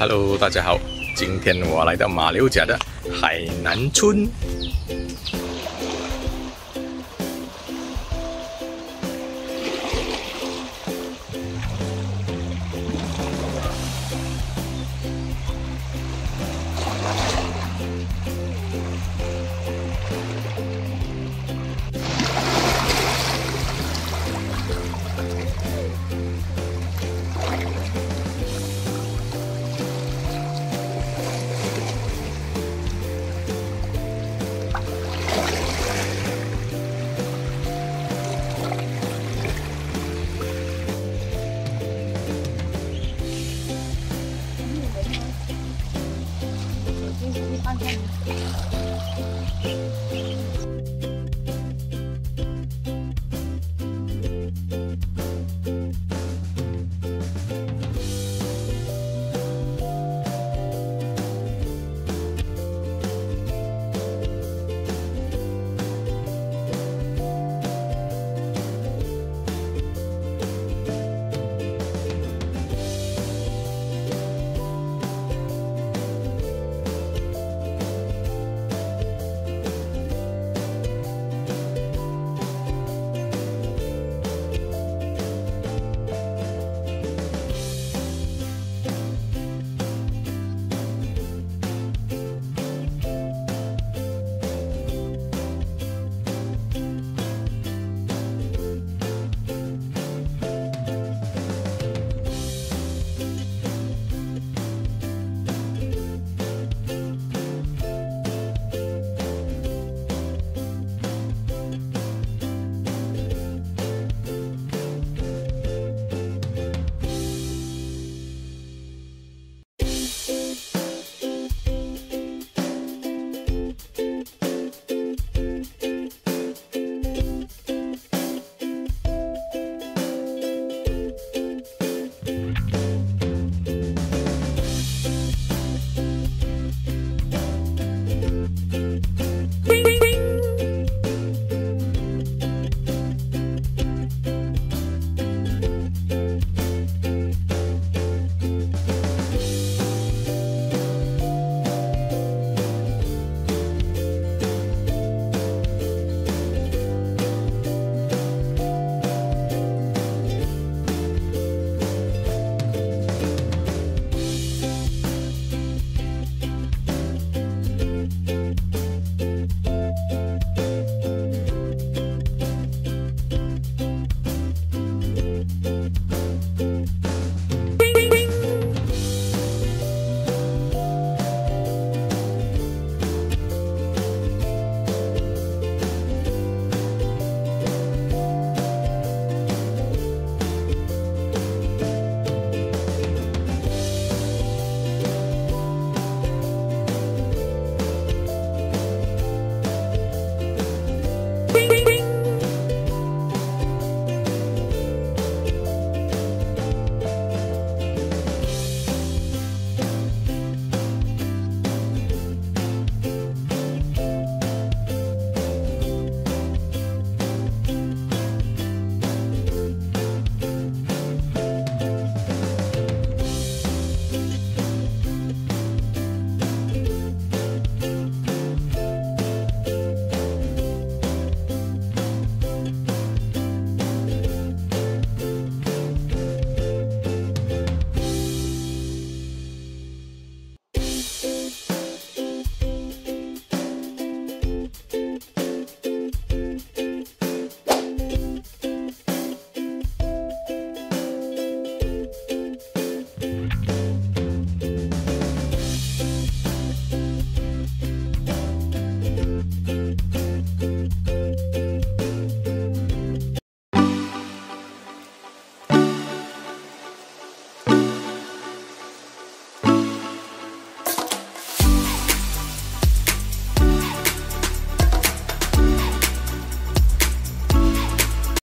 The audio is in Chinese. Hello， 大家好，今天我来到马六甲的海南村。